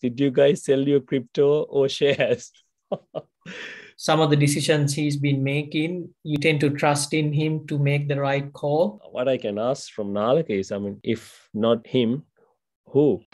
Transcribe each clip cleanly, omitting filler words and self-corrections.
Did you guys sell your crypto or shares? Some of the decisions he's been making, you tend to trust in him to make the right call. What I can ask from Nalaka is, I mean, if not him, who?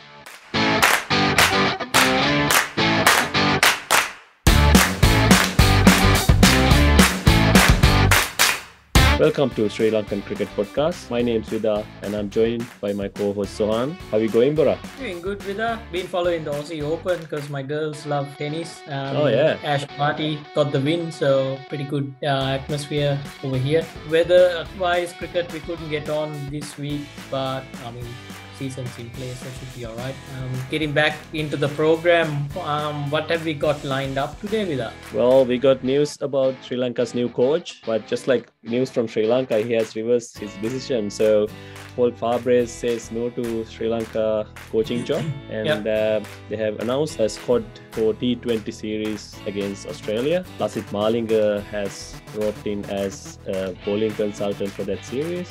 Welcome to Sri Lankan Cricket Podcast. My name's Vida and I'm joined by my co-host Sohan. How are you going, Bora? Doing good, Vida. Been following the Aussie Open because my girls love tennis. Ash Party got the win, so pretty good atmosphere over here. Weather-wise, cricket, we couldn't get on this week, but I mean, season's in place, that should be all right. Getting back into the program, what have we got lined up today, Vida? Well, we got news about Sri Lanka's new coach, but just like news from Sri Lanka, he has reversed his decision. So Paul Farbrace says no to Sri Lanka coaching job, and they have announced a squad for T20 series against Australia. Lasith Malinga has roped in as a bowling consultant for that series.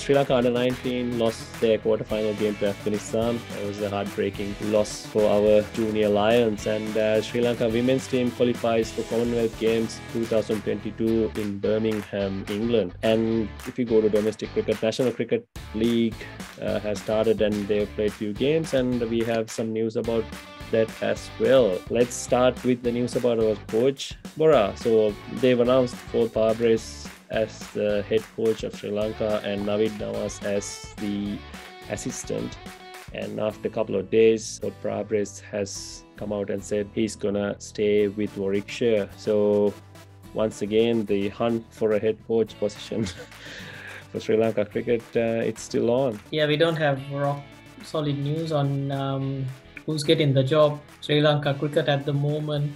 Sri Lanka under-19 lost their quarterfinal game to Afghanistan. It was a heartbreaking loss for our junior Lions, and Sri Lanka women's team qualifies for Commonwealth Games 2022 in Birmingham, England. And if you go to domestic cricket, National Cricket League has started and they've played few games, and we have some news about that as well. Let's start with the news about our coach, Bora. So they've announced Paul Farbrace as the head coach of Sri Lanka and Navid Nawaz as the assistant. And after a couple of days, Paul Farbrace has come out and said he's gonna stay with Warwickshire. So once again, the hunt for a head coach position for Sri Lanka cricket, it's still on. Yeah, we don't have rock solid news on who's getting the job. Sri Lanka cricket at the moment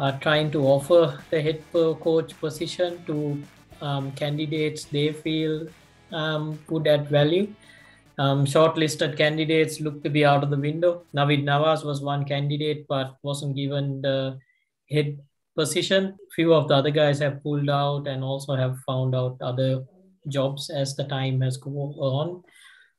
are trying to offer the head coach position to candidates they feel could add value. Shortlisted candidates look to be out of the window. Navid Nawaz was one candidate but wasn't given the head position. Few of the other guys have pulled out and also have found out other jobs as the time has gone on.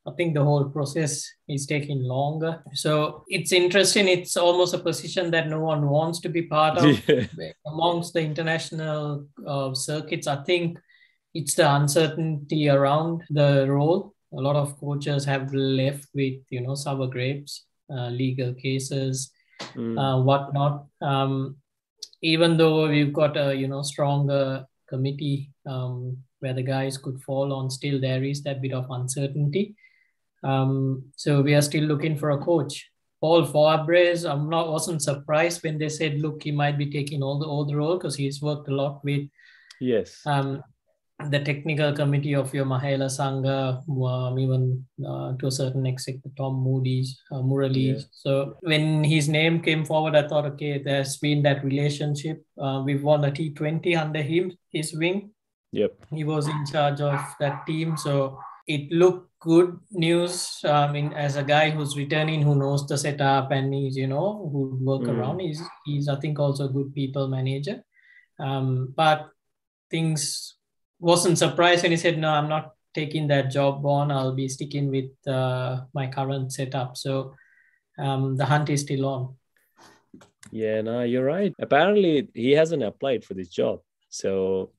I think the whole process is taking longer. So it's interesting. It's almost a position that no one wants to be part of. Yeah. Amongst the international circuits, I think it's the uncertainty around the role. A lot of coaches have left with, you know, sour grapes, legal cases, whatnot. Even though we've got a, you know, stronger committee where the guys could fall on, still there is that bit of uncertainty. So we are still looking for a coach. Paul Farbrace, I wasn't surprised when they said, look, he might be taking all the role because he's worked a lot with the technical committee of your Mahela Sangha, even to a certain extent, Tom Moody's, Murali. Yeah. So when his name came forward, I thought, okay, there's been that relationship. We've won a T20 under him, his wing. Yep. He was in charge of that team. So it looked good news. I mean, as a guy who's returning, who knows the setup and he's, you know, who work around, he's, I think, also a good people manager. But things wasn't surprised when he said, no, I'm not taking that job on. I'll be sticking with my current setup. So the hunt is still on. Yeah, no, you're right. Apparently, he hasn't applied for this job. So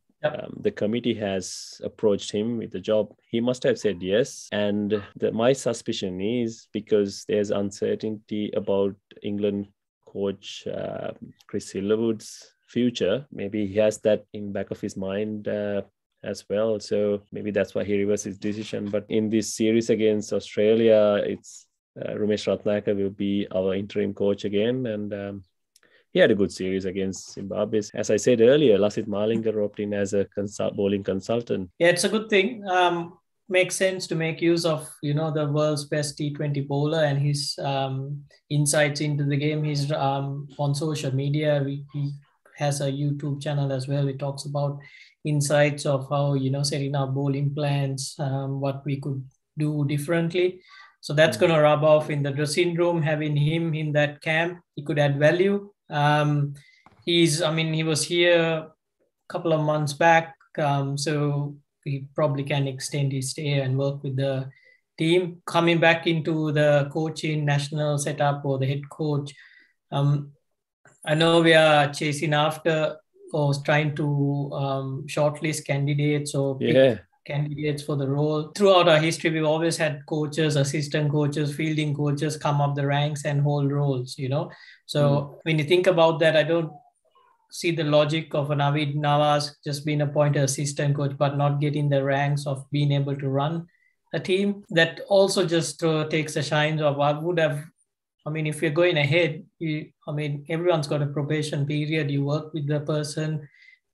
the committee has approached him with the job. He must have said yes. And my suspicion is because there's uncertainty about England coach Chris Hillerwood's future. Maybe he has that in back of his mind as well. So maybe that's why he reversed his decision. But in this series against Australia, it's Rumesh Ratnayake will be our interim coach again. And he had a good series against Zimbabwe. As I said earlier, Lasith Malinga roped in as a bowling consultant. Yeah, it's a good thing. Makes sense to make use of, you know, the world's best T20 bowler and his insights into the game. He's on social media. He has a YouTube channel as well. He talks about insights of how, you know, setting up bowling plans, what we could do differently. So that's going to rub off in the dressing room. Having him in that camp, he could add value. He was here a couple of months back, so he probably can extend his stay and work with the team coming back into the coaching national setup or the head coach. I know we are chasing after or trying to shortlist candidates or pick candidates for the role. Throughout our history, we've always had coaches, assistant coaches, fielding coaches come up the ranks and hold roles, you know. So when you think about that, I don't see the logic of a Navid Nawaz just being appointed assistant coach but not getting the ranks of being able to run a team. That also just takes the shine of what would have. I mean, if you're going ahead, everyone's got a probation period. You work with the person,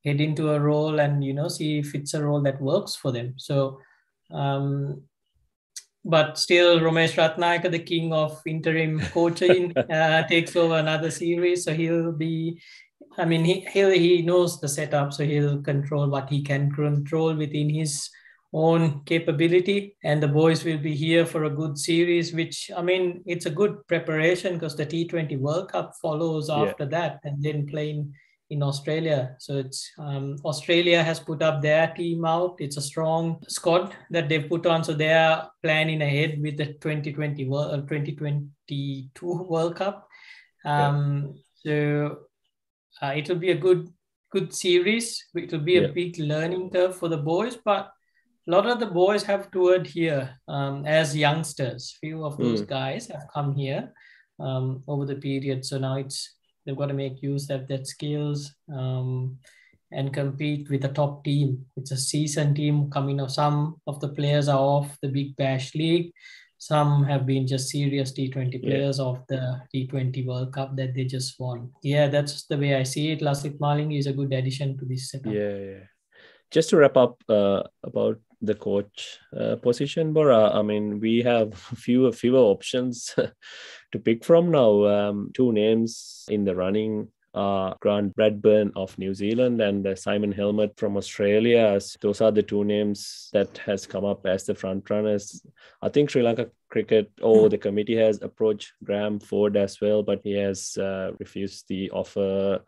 head into a role and, you know, see if it's a role that works for them. So, but still Rumesh Ratnayake, the king of interim coaching, takes over another series. So he'll be, he knows the setup. So he'll control what he can control within his own capability, and the boys will be here for a good series, which, it's a good preparation because the T20 World Cup follows after that, and then playing in Australia. So it's Australia has put up their team out. It's a strong squad that they've put on. So they are planning ahead with the 2022 World Cup. So it'll be a good series. It'll be a big learning curve for the boys, but a lot of the boys have toured here as youngsters. Few of those guys have come here over the period. So now they've got to make use of that skills and compete with the top team. It's a seasoned team coming off. Some of the players are off the Big Bash League. Some have been just serious T20 players of the T20 World Cup that they just won. Yeah, that's the way I see it. Lasith Malinga is a good addition to this setup. Yeah. Just to wrap up about the coach position, Bora, we have fewer options to pick from now. Two names in the running are Grant Bradburn of New Zealand and Simon Helmot from Australia. Those are the two names that has come up as the front runners. I think Sri Lanka Cricket, the committee has approached Graham Ford as well, but he has refused the offer,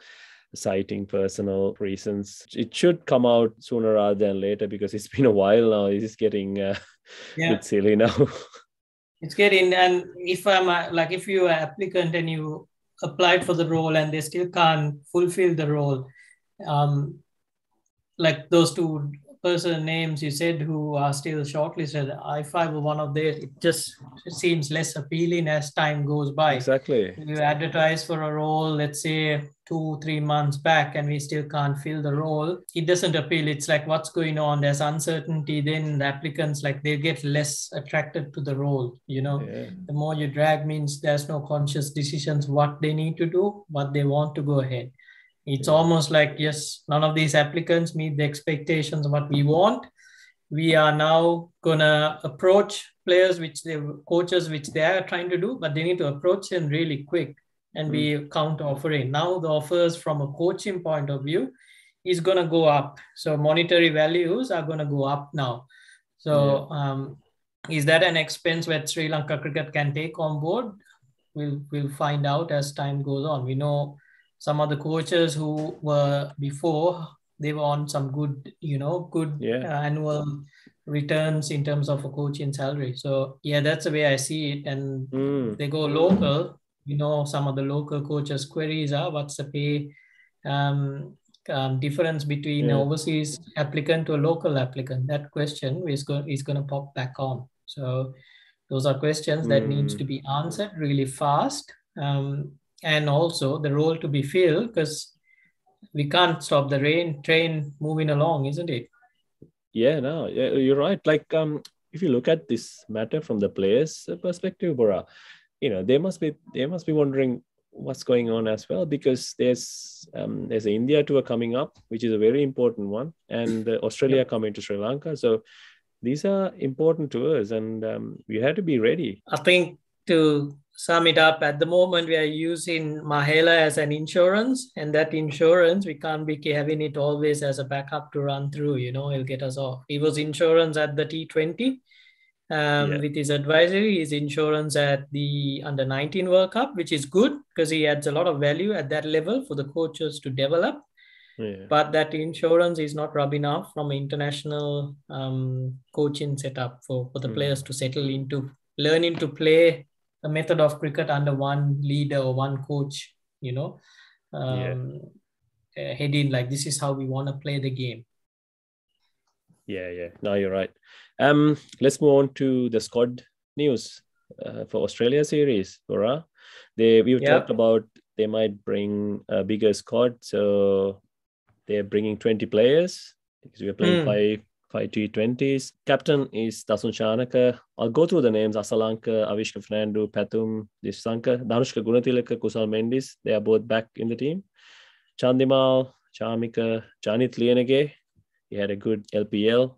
citing personal reasons. It should come out sooner rather than later because it's been a while now. It's getting a bit silly now. It's getting, and if you're an applicant and you apply for the role and they still can't fulfill the role, like those two person names you said who are still shortlisted, if I were one of theirs, it just seems less appealing as time goes by. Exactly. You advertise for a role, let's say 2-3 months back, and we still can't fill the role. It doesn't appeal. It's like, what's going on? There's uncertainty. Then the applicants, they get less attracted to the role, you know. Yeah. The more you drag means there's no conscious decisions what they need to do, what they want to go ahead. It's almost like, yes, none of these applicants meet the expectations of what we want. We are now going to approach coaches, which they are trying to do, but they need to approach them really quick and be counter offering. Now the offers from a coaching point of view is going to go up. So monetary values are going to go up now. So is that an expense that Sri Lanka Cricket can take on board? We'll find out as time goes on. We know some of the coaches who were before, they were on some good annual returns in terms of a coaching salary. So yeah, that's the way I see it. And they go local, you know, some of the local coaches' queries are what's the pay difference between an overseas applicant to a local applicant. That question is going to pop back on. So those are questions that needs to be answered really fast. And also the role to be filled, because we can't stop the train moving along, isn't it? Yeah, no, you're right. If you look at this matter from the players' perspective, Bora, you know, they must be wondering what's going on as well, because there's an India tour coming up, which is a very important one, and Australia coming to Sri Lanka. So these are important tours, and we had to be ready. I think to sum it up, at the moment we are using Mahela as an insurance, and that insurance we can't be having it always as a backup to run through, you know. It'll get us off. He was insurance at the T20 with his advisory. He's insurance at the under 19 World Cup, which is good because he adds a lot of value at that level for the coaches to develop. Yeah. But that insurance is not rubbed enough from international coaching setup for the players to settle into learning to play the method of cricket under one leader or one coach, you know, heading like this is how we want to play the game. Yeah. No, you're right. Let's move on to the squad news for Australia series, Bora. We've talked about they might bring a bigger squad, so they're bringing 20 players because we're playing five T20s. Captain is Dasun Shanaka. I'll go through the names: Asalanka, Avishka Fernando, Pathum Nissanka, Danushka Gunathilaka, Kusal Mendis. They are both back in the team. Chandimal, Chamika, Janith Lienage. He had a good LPL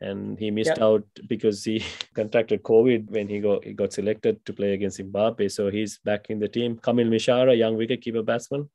and he missed out because he contracted COVID when he got selected to play against Zimbabwe. So he's back in the team. Kamil Mishara, young wicketkeeper batsman.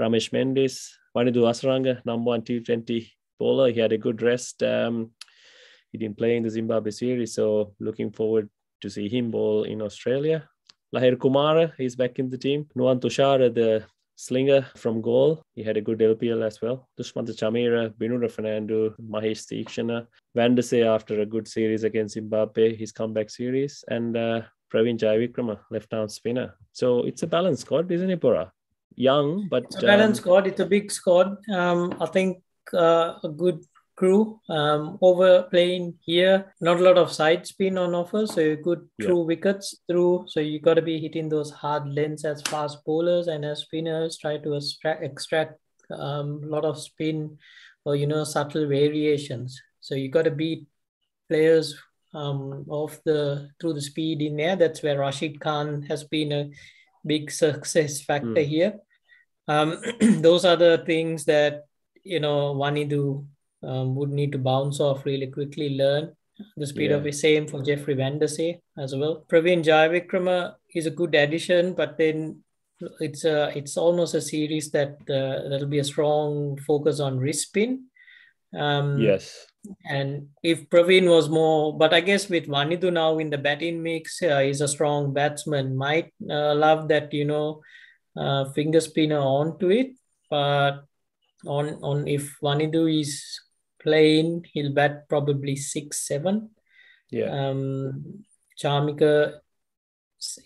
Ramesh Mendes, Wanindu Hasaranga, number one T20 bowler. He had a good rest. He didn't play in the Zimbabwe series. So looking forward to see him bowl in Australia. Lahiru Kumara, he's back in the team. Nuwan Thushara, the slinger from goal. He had a good LPL as well. Dushmantha Chameera, Binura Fernando, Mahesh Theekshana, Vandersay after a good series against Zimbabwe, his comeback series, and Praveen Jayawickrama, left-arm spinner. So it's a balanced squad, isn't it, Bora? Young, but... It's a balanced squad. It's a big squad. I think a good crew. Over playing here, not a lot of side spin on offer, so good through wickets through. So you got to be hitting those hard lengths as fast bowlers and as spinners try to extract a lot of spin or, you know, subtle variations. So you got to beat players through the speed in there. That's where Rashid Khan has been a big success factor here. Those are the things that, you know, Wanindu would need to bounce off really quickly, learn the speed of his. Same for Jeffrey Vandersay as well. Praveen Jayawickrama is a good addition, but then it's almost a series that that'll be a strong focus on wrist spin. Yes. And if Praveen was more, but I guess with Wanindu now in the batting mix, he's a strong batsman, might love that, you know, finger spinner onto it, but on if Wanindu is playing, he'll bat probably 6-7. Yeah. Chamika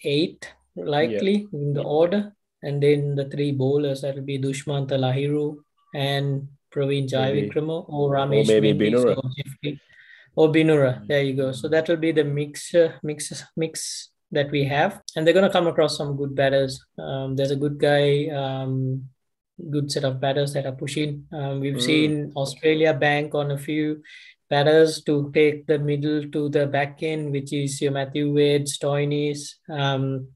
8 likely in the order, and then the three bowlers, that'll be Dushmantha, Lahiru, and Praveen Jayawickrama or Ramesh, or maybe Binura. Or Binura. There you go. So that will be the mix that we have, and they're going to come across some good batters. There's a good guy. Good set of batters that are pushing. We've seen Australia bank on a few batters to take the middle to the back end, which is your Matthew Wade, Stoinis, and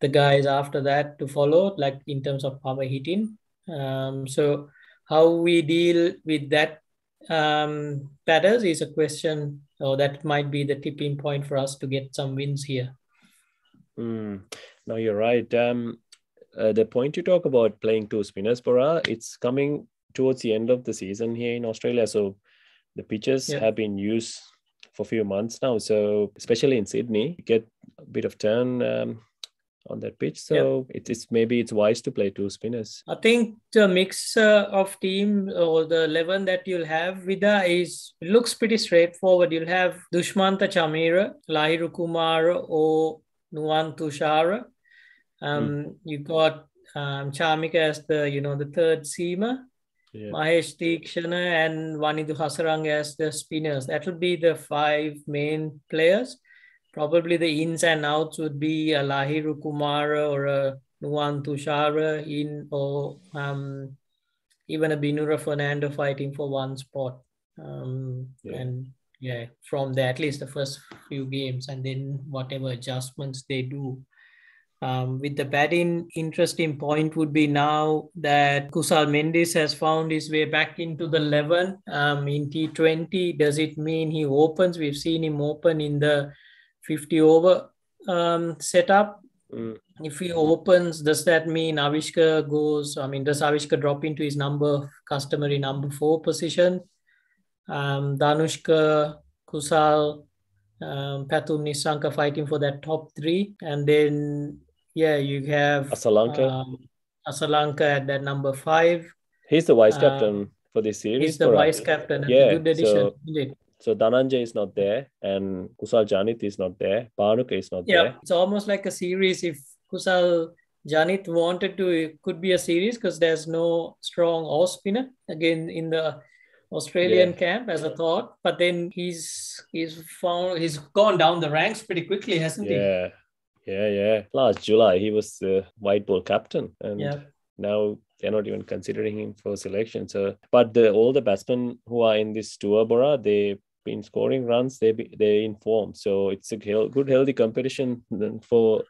the guys after that to follow, like in terms of power hitting. So how we deal with that batters is a question, or that might be the tipping point for us to get some wins here. No, you're right. The point you talk about playing two spinners, Bora, it's coming towards the end of the season here in Australia. So the pitches have been used for a few months now. So especially in Sydney, you get a bit of turn on that pitch. So it's wise to play two spinners. I think the mix of team or the 11 that you'll have, Vida, looks pretty straightforward. You'll have Dushmantha Chameera, Lahiru Kumara or Nuwan Thushara. You got Chamika as the third seamer, Mahesh Theekshana and Wanindu Hasaranga as the spinners. That will be the five main players. Probably the ins and outs would be a Lahiru Kumara or a Nuwan Thushara or even a Binura Fernando fighting for one spot. From there, at least the first few games, and then whatever adjustments they do. With the batting, interesting point would be now that Kusal Mendis has found his way back into the 11 in T20. Does it mean he opens? We've seen him open in the 50 over setup. If he opens, does that mean Avishka goes? I mean, does Avishka drop into his customary number 4 position? Danushka, Kusal, Pathum Nissanka fighting for that top 3, and then you have Asalanka at that number 5. He's the vice captain for this series. He's the vice captain. Yeah, good addition. So Dhananjay is not there and Kusal Janith is not there. Banuka is not there. It's almost like a series. If Kusal Janith wanted to, it could be a series because there's no strong off-spinner again in the Australian camp as a thought. But then he's gone down the ranks pretty quickly, hasn't he? Yeah. Last July, he was the white ball captain. And now they're not even considering him for selection. So, but all the batsmen who are in this tour, Bora, they've been scoring runs, they're in form. So it's a good, healthy competition for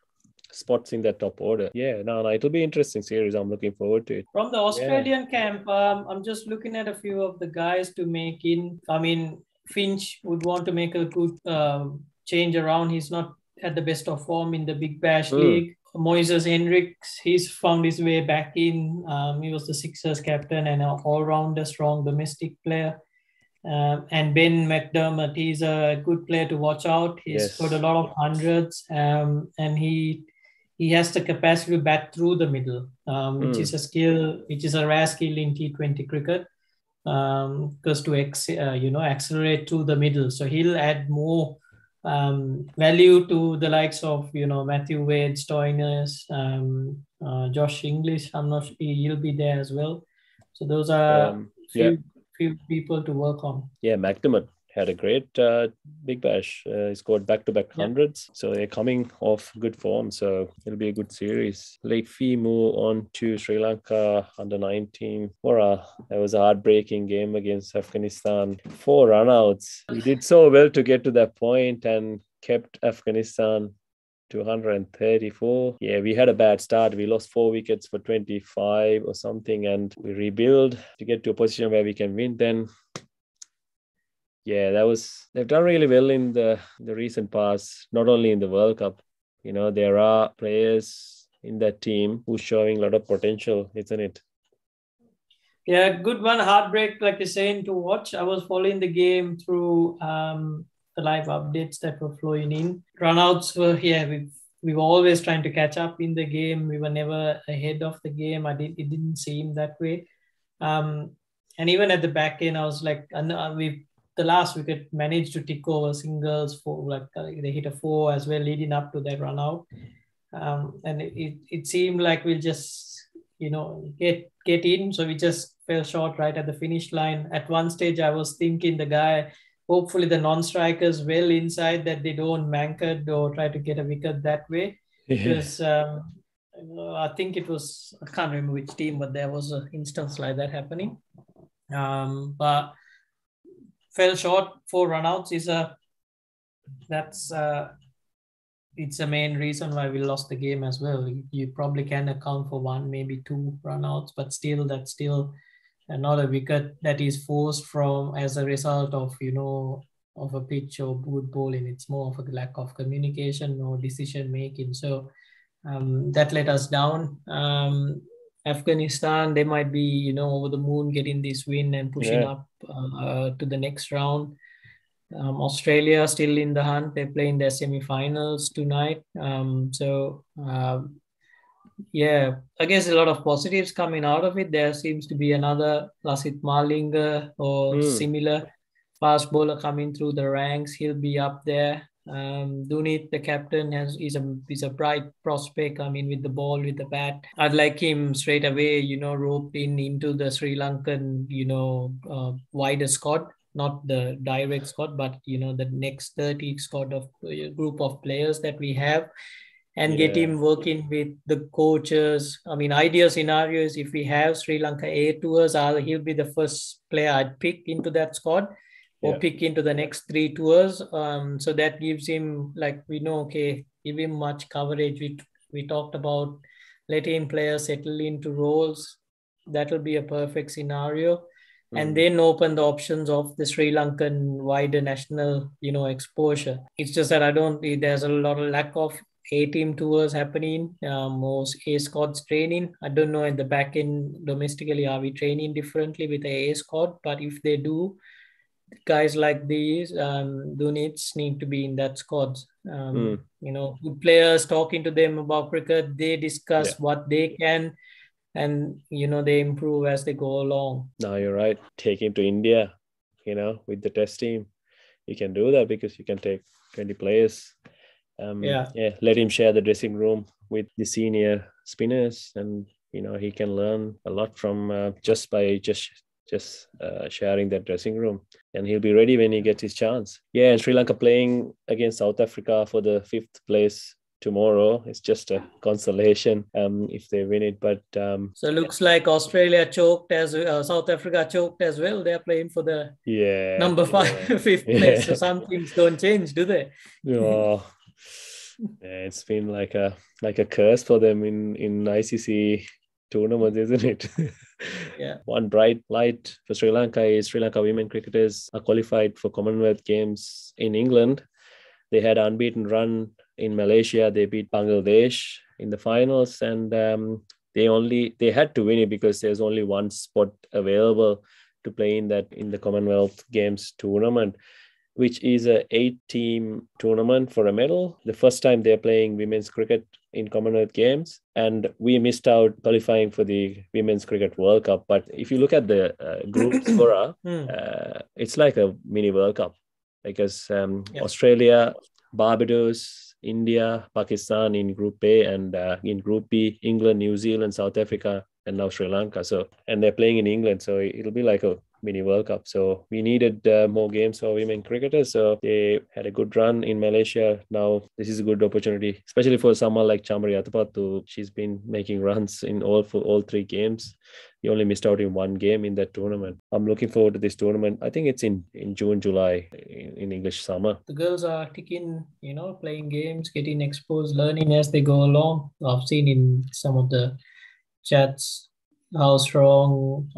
spots in that top order. Yeah, no, it'll be interesting series. I'm looking forward to it. From the Australian camp, I'm just looking at a few of the guys to make in. I mean, Finch would want to make a good change around. He's not at the best of form in the Big Bash League. Moises Hendricks, he's found his way back in. He was the Sixers captain and an all-rounder, strong domestic player. And Ben McDermott, he's a good player to watch out. He's got a lot of hundreds, and he has the capacity to bat through the middle, which is a skill, which is a rare skill in T20 cricket, because to accelerate through the middle. So he'll add more value to the likes of Matthew Wade, Stoinis, Josh English. I'm not sure he'll be there as well. So those are few people to work on. Yeah, McDermott had a great Big Bash. He scored back-to-back hundreds. So they're coming off good form. So it'll be a good series. Leikfi move on to Sri Lanka under-19. That was a heartbreaking game against Afghanistan. 4 runouts. He did so well to get to that point and kept Afghanistan 234. Yeah, we had a bad start. We lost 4 wickets for 25 or something, and we rebuild to get to a position where we can win then. Yeah, they've done really well in the recent past, not only in the World Cup. There are players in that team who's showing a lot of potential, isn't it? Yeah, good one. Heartbreak, like you're saying, to watch. I was following the game through the live updates that were flowing in. Runouts were here. We were always trying to catch up in the game. We were never ahead of the game. It didn't seem that way. And even at the back end, I was like, the last wicket managed to tick over singles for they hit a 4 as well, leading up to that run out. And it seemed like we'll just, get in. So we just fell short right at the finish line. At one stage, I was thinking hopefully the non-strikers well inside that they don't manker or try to get a wicket that way. Because I think I can't remember which team, but there was an instance like that happening. But fell short, 4 runouts is it's a main reason why we lost the game as well. You probably can account for 1, maybe 2 runouts, but still that's still not a wicket that is forced from as a result of a pitch or good bowling. It's more of a lack of communication or decision making. So that let us down. Afghanistan, they might be over the moon getting this win and pushing up to the next round. Australia still in the hunt. They're playing their semi-finals tonight. I guess a lot of positives coming out of it. There seems to be another Lasith Malinga or similar fast bowler coming through the ranks. He'll be up there. Dunit, the captain, is a bright prospect. I mean, with the ball, with the bat, I'd like him straight away. Roped into the Sri Lankan, wider squad, not the direct squad, but the next 30 squad of group of players that we have. And get him working with the coaches. I mean, ideal scenario is if we have Sri Lanka A tours, he'll be the first player I'd pick into that squad or pick into the next 3 tours. So that gives him, give him much coverage. We talked about letting players settle into roles. That'll be a perfect scenario. And then open the options of the Sri Lankan wider national, exposure. It's just that there's a lot of lack of A-team tours happening, most A-squads training. I don't know in the back end domestically, are we training differently with the A-squad? But if they do, guys like these, Dunits need to be in that squad. Good players talking to them about cricket, they discuss what they can and, you know, they improve as they go along. No, you're right. Taking to India, you know, with the test team, you can do that because you can take 20 players. Let him share the dressing room with the senior spinners, and, you know, he can learn a lot from just by sharing that dressing room, and he'll be ready when he gets his chance. Yeah, and Sri Lanka playing against South Africa for the 5th place tomorrow. It's just a consolation if they win it. But so it looks like Australia choked as South Africa choked as well. They're playing for the number 5th place. So some things don't change, do they? Oh. Yeah, it's been like a curse for them in ICC tournaments, isn't it? Yeah. One bright light for Sri Lanka is Sri Lanka women cricketers are qualified for Commonwealth Games in England. They had an unbeaten run in Malaysia. They beat Bangladesh in the finals, and they had to win it because there's only one spot available to play in the Commonwealth Games tournament, which is a 8-team tournament for a medal. The first time they're playing women's cricket in Commonwealth Games, and we missed out qualifying for the Women's Cricket World Cup. But if you look at the groups for us, it's like a mini World Cup, because Australia, Barbados, India, Pakistan in Group A, and in Group B, England, New Zealand, South Africa, and now Sri Lanka. And they're playing in England, so it'll be like a mini World Cup. So we needed more games for women cricketers. So they had a good run in Malaysia. Now this is a good opportunity, especially for someone like Chamari Athapaththu. She's been making runs in all 3 games. You only missed out in one game in that tournament. I'm looking forward to this tournament. I think it's in June, July in English summer. The girls are kicking, you know, playing games, getting exposed, learning as they go along. I've seen in some of the chats how strong,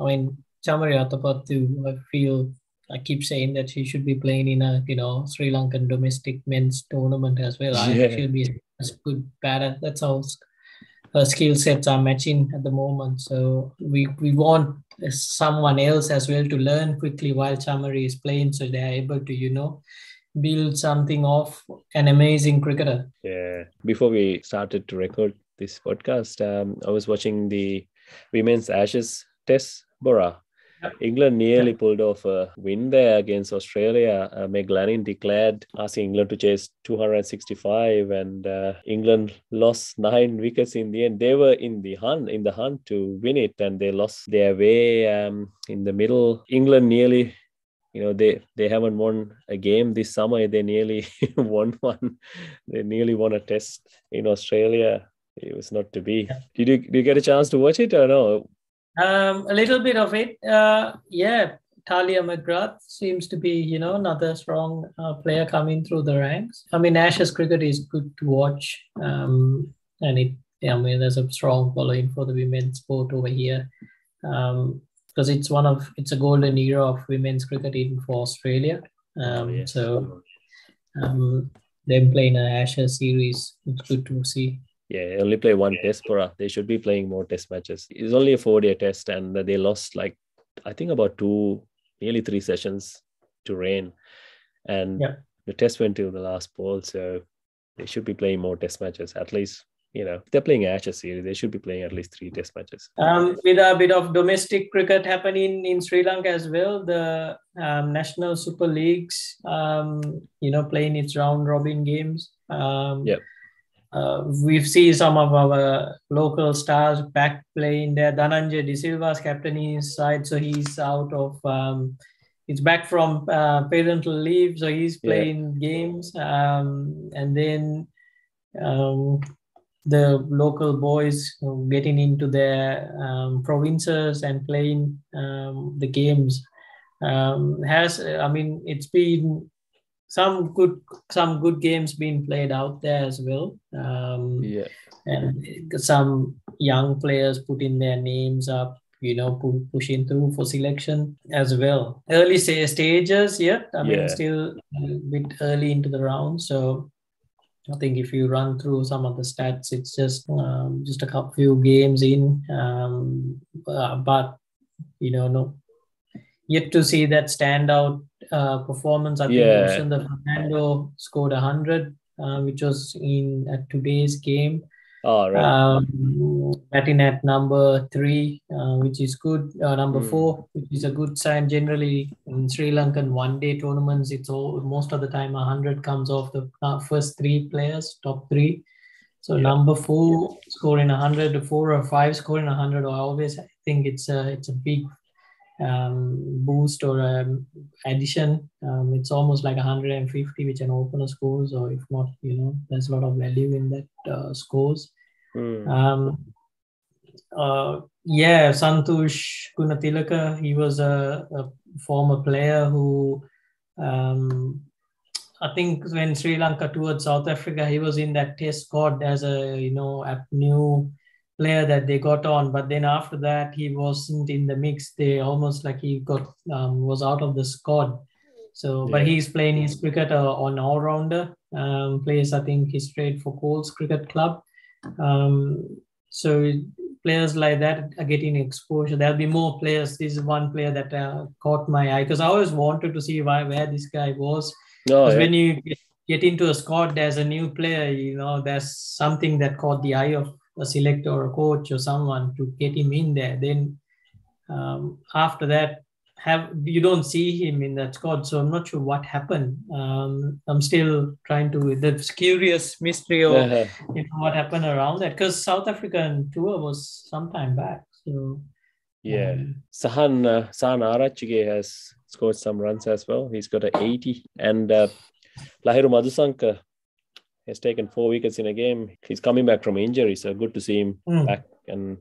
Chamari Athapaththu, I keep saying that she should be playing in a, you know, Sri Lankan domestic men's tournament as well. I think she'll be as good, better. That's how her skill sets are matching at the moment. So we want someone else as well to learn quickly while Chamari is playing, so they are able to, you know, build something off an amazing cricketer. Yeah. Before we started to record this podcast, I was watching the Women's Ashes Test, Bora. England nearly pulled off a win there against Australia. Meg Lanning declared, asking England to chase 265, and England lost 9 wickets in the end. They were in the hunt to win it, and they lost their way in the middle. England nearly, you know, they haven't won a game this summer. They nearly won one. They nearly won a test in Australia. It was not to be. Did you get a chance to watch it or no? A little bit of it. Talia McGrath seems to be, you know, another strong player coming through the ranks. Ashes cricket is good to watch. And there's a strong following for the women's sport over here. Because it's a golden era of women's cricket in for Australia. Them playing an Ashes series, it's good to see. Yeah, they only play one test, Bora. They should be playing more test matches. It's only a 4-day test, and they lost about 2, nearly 3 sessions to rain. And the test went till the last ball, so they should be playing more test matches. At least, you know, if they're playing Ashes series, they should be playing at least 3 test matches. With a bit of domestic cricket happening in Sri Lanka as well, the National Super League's, playing its round-robin games. We've seen some of our local stars back playing there. Dhananjay De Silva's captaining his side, so he's out of, he's back from parental leave, so he's playing games. And then the local boys getting into their provinces and playing the games. It's been some good games being played out there as well. And some young players putting their names up, you know, pushing through for selection as well. Early stages yet. Still a bit early into the round. So I think if you run through some of the stats, it's just a few games in. Yet to see that standout performance. I think Dushmantha Fernando scored 100, which was in today's game. All right. Batting at number 3, which is good. Number 4, which is a good sign. Generally, in Sri Lankan one-day tournaments, it's all, most of the time 100 comes off the first 3 players, top 3. So number 4 scoring 100, 4 or 5 scoring 100. I always think it's a big boost or addition. It's almost like 150, which an opener scores, or if not, you know, there's a lot of value in that scores. Santosh Gunathilaka, he was a former player who, I think when Sri Lanka toured South Africa, he was in that test squad as a, you know, a new player that they got on, but then after that he wasn't in the mix. They almost like he got was out of the squad. So, but he's playing his cricket on all-rounder. Plays, I think, he's straight for Coles Cricket Club. So players like that are getting exposure. There'll be more players. This is one player that caught my eye because I always wanted to see where this guy was. When you get into a squad as a new player, you know, there's something that caught the eye of a selector or a coach or someone to get him in there. Then after that, you don't see him in that squad. So I'm not sure what happened. I'm still trying to, the curious mystery of you know, what happened around that, because South African tour was some time back. So Sahan Arachige has scored some runs as well. He's got an 80, and Lahiru Madhusanka has taken 4 wickets in a game. He's coming back from injury, so good to see him back and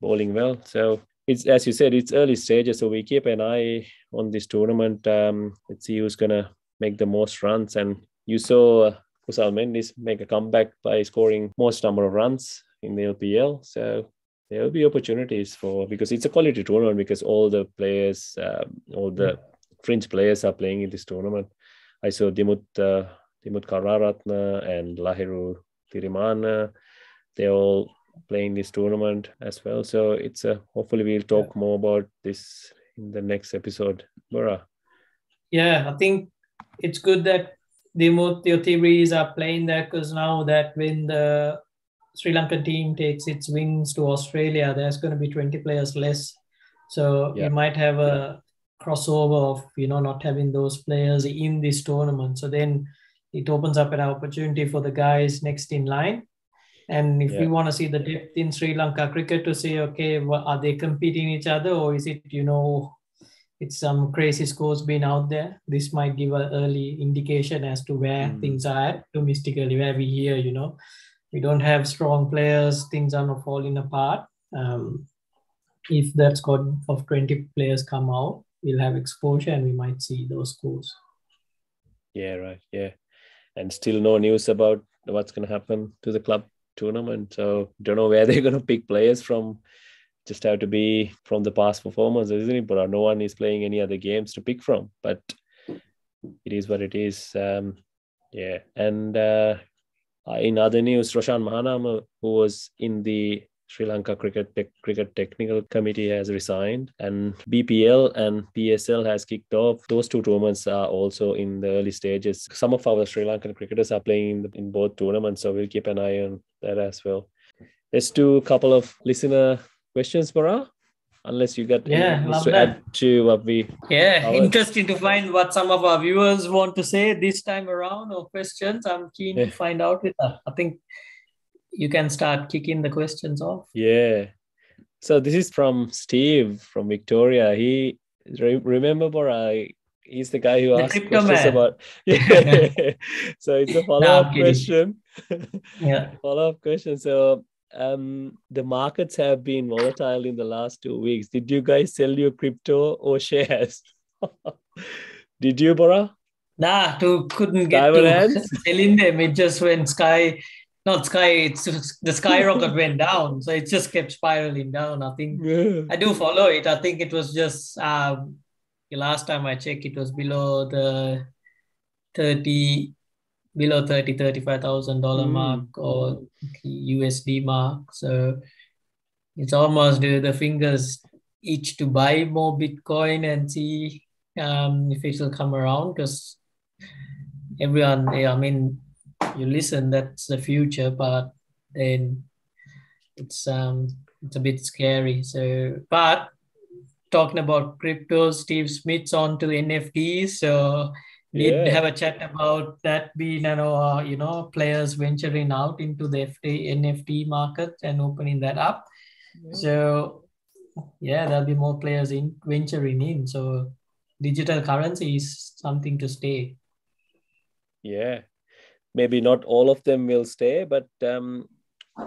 bowling well. So it's, as you said, it's early stages, so we keep an eye on this tournament. Let's see who's gonna make the most runs. And you saw Kusal Mendis make a comeback by scoring most number of runs in the LPL. So there will be opportunities for, because it's a quality tournament, because all the players, all the fringe players are playing in this tournament. I saw Dimuth Karunaratne and Lahiru Kumara, they all playing this tournament as well. So it's a, hopefully we'll talk more about this in the next episode, Mura. Yeah, I think it's good that Dimuth, your theories are playing there, because now that when the Sri Lankan team takes its wings to Australia, there's going to be 20 players less. So you might have a crossover of, you know, not having those players in this tournament. So then it opens up an opportunity for the guys next in line. And if we want to see the depth in Sri Lanka cricket to say, okay, well, are they competing each other, or is it, you know, it's some crazy scores being out there? This might give an early indication as to where things are at domestically, where we hear, you know, we don't have strong players, things are not falling apart. If that squad of 20 players come out, we'll have exposure and we might see those scores. Yeah, right. Yeah. And still no news about what's going to happen to the club tournament. So don't know where they're going to pick players from. Just have to be from the past performances, isn't it? But no one is playing any other games to pick from. But it is what it is. And in other news, Roshan Mahanama, who was in the Sri Lanka Cricket Technical Committee, has resigned, and BPL and PSL has kicked off. Those two tournaments are also in the early stages. Some of our Sri Lankan cricketers are playing in both tournaments, so we'll keep an eye on that as well. Let's do a couple of listener questions, Bora, unless you got anything to add to what we... Interesting to find what some of our viewers want to say this time around, or questions. I'm keen to find out with that. I think you can start kicking the questions off. Yeah. So this is from Steve from Victoria. He, remember, Bora, he's the guy who asked questions about... So it's a follow-up question. Follow-up question. So the markets have been volatile in the last 2 weeks. Did you guys sell your crypto or shares? Did you, Bora? Nah, couldn't get to sell in them. It just went the skyrocket went down. So it just kept spiraling down. I think I do follow it. I think it was just, the last time I checked, it was below the $35,000 mark or USD mark. So it's almost the fingers itch to buy more Bitcoin and see if it will come around, because everyone, I mean, you listen, that's the future, but then It's a bit scary. So, but talking about crypto, Steve Smith's on to NFTs. So need to have a chat about that. Players venturing out into the NFT market and opening that up. Yeah. So there'll be more players venturing in. So digital currency is something to stay. Yeah, maybe not all of them will stay, but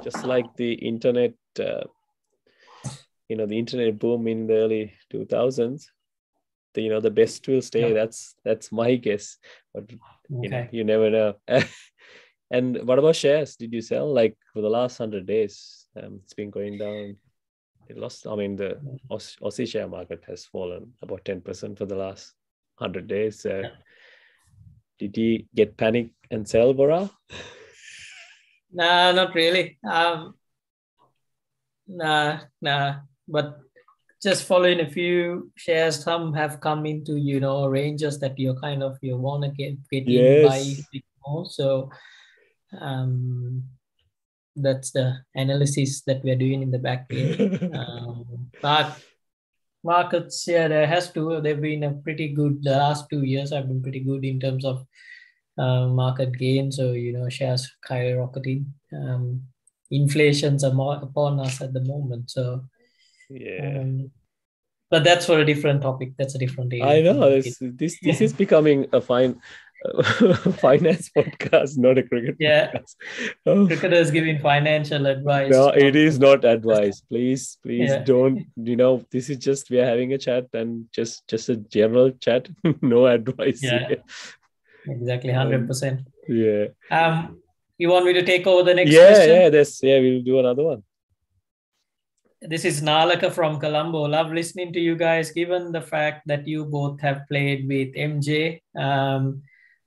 just like the internet, the internet boom in the early 2000s, the best will stay. Yeah. That's my guess. But you never know. And what about shares? Did you sell for the last 100 days? It's been going down. It lost. I mean, the Aussie share market has fallen about 10% for the last 100 days. Did you get panic and sell, Bora? No, not really. Nah. But just following a few shares, some have come into, ranges that you want to get in by more. So that's the analysis that we're doing in the back end. But markets, they've been the last 2 years have been pretty good in terms of market gain. So, shares skyrocketing. Inflations are more upon us at the moment. So, but that's for a different topic. That's a different area. I know. This is becoming a finance podcast, not a cricket podcast. Cricketers giving financial advice. No, it is not advice. Please don't, this is just, we are having a chat and just a general chat. No advice. Yeah. Exactly, 100%. You want me to take over the next question? We'll do another one. This is Nalaka from Colombo. Love listening to you guys. Given the fact that you both have played with MJ,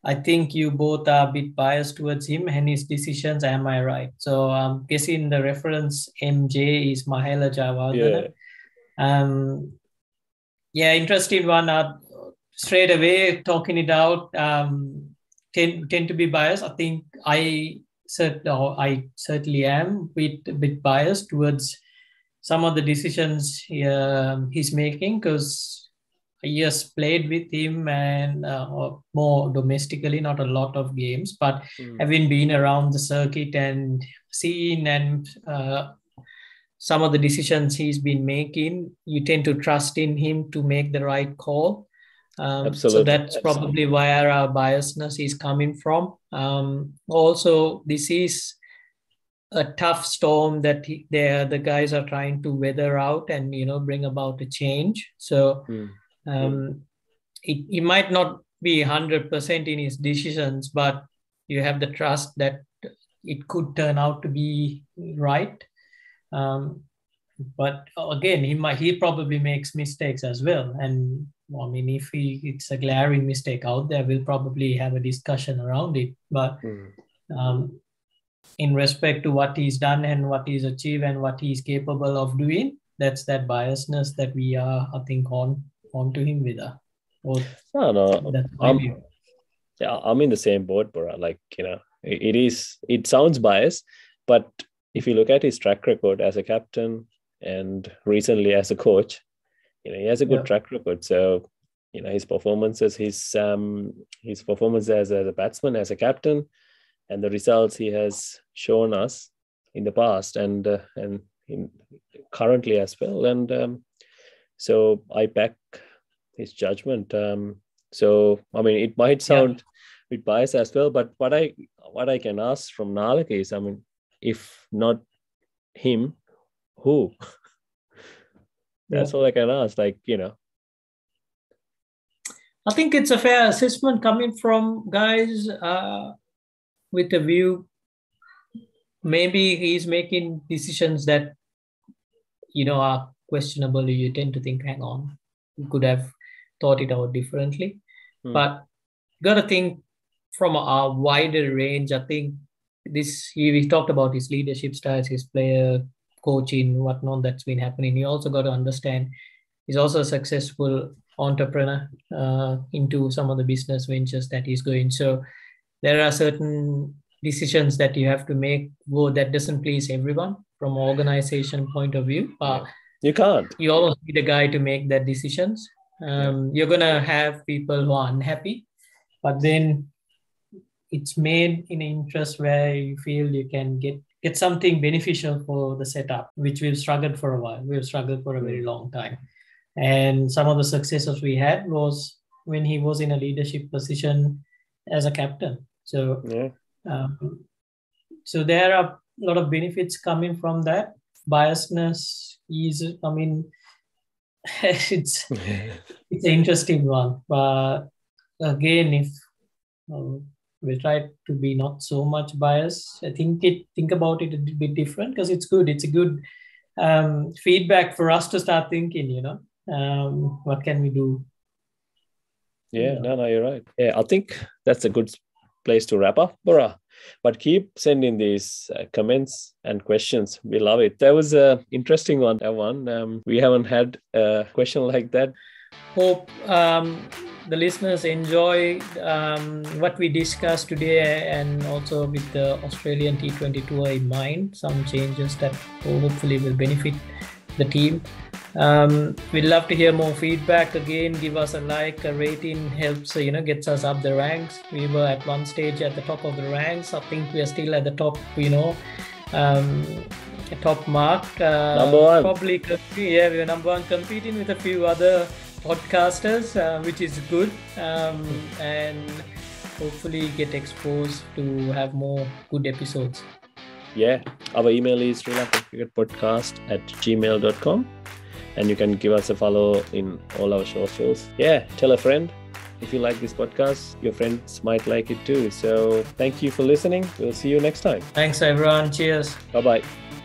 I think you both are a bit biased towards him and his decisions. Am I right? So I'm guessing the reference MJ is Mahela Jawad. Yeah. Interesting one. Straight away, talking it out, tend to be biased. I think I certainly am a bit biased towards some of the decisions he's making, because I just played with him and more domestically, not a lot of games, but having been around the circuit and seen and some of the decisions he's been making, you tend to trust in him to make the right call. So that's probably where our biasness is coming from. Also, this is a tough storm that the guys are trying to weather out and bring about a change. So it might not be 100% in his decisions, but you have the trust that it could turn out to be right. But again, he probably makes mistakes as well, and if it's a glaring mistake out there, we'll probably have a discussion around it. But in respect to what he's done and what he's achieved and what he's capable of doing, that's that biasness that we are, I think, on to him with. I'm in the same boat, Bora. It sounds biased, but if you look at his track record as a captain and recently as a coach, he has a good track record. So, his performances, his performance as a batsman, as a captain, and the results he has shown us in the past and currently as well. And so I back his judgment. It might sound a bit biased as well, but what I can ask from Nalak is, if not him, who? That's all I can ask. I think it's a fair assessment coming from guys with a view. Maybe he's making decisions that are questionable. You tend to think, hang on, you could have thought it out differently. But gotta think from a wider range. I think this. We talked about his leadership styles, his player coaching, whatnot that's been happening. You also got to understand he's also a successful entrepreneur into some of the business ventures that he's going. So there are certain decisions that you have to make, well, that doesn't please everyone from organization point of view. You can't. You always need a guy to make that decisions. You're going to have people who are unhappy, but then it's made in an interest where you feel you can get something beneficial for the setup, which we've struggled for a while. We've struggled for a very long time. And some of the successes we had was when he was in a leadership position as a captain. So, so there are a lot of benefits coming from that. Biasness is, I mean, it's an interesting one. But again, if we try to be not so much biased, I think about it a bit different, because it's good. It's a good feedback for us to start thinking, you know, what can we do? Yeah, no, you're right. Yeah, I think that's a good place to wrap up, Bora. But keep sending these comments and questions. We love it. That was an interesting one. We haven't had a question like that. Hope the listeners enjoy what we discussed today, and also with the Australian T20 tour in mind, some changes that hopefully will benefit the team. We'd love to hear more feedback. Again, give us a like, a rating helps, you know, gets us up the ranks. We were at one stage at the top of the ranks. I think we are still at the top, you know, top mark. Number 1. Probably, yeah, we were number 1, competing with a few other podcasters, which is good. And hopefully get exposed to have more good episodes. Yeah, our email is Sri Lankan Cricket Podcast @gmail.com. And you can give us a follow in all our socials. Yeah, tell a friend. If you like this podcast, your friends might like it too. So thank you for listening. We'll see you next time. Thanks, everyone. Cheers. Bye-bye.